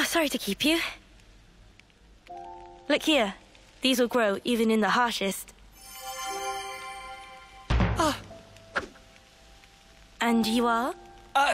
Oh, sorry to keep you. Look here. These will grow even in the harshest. Ah. And you are?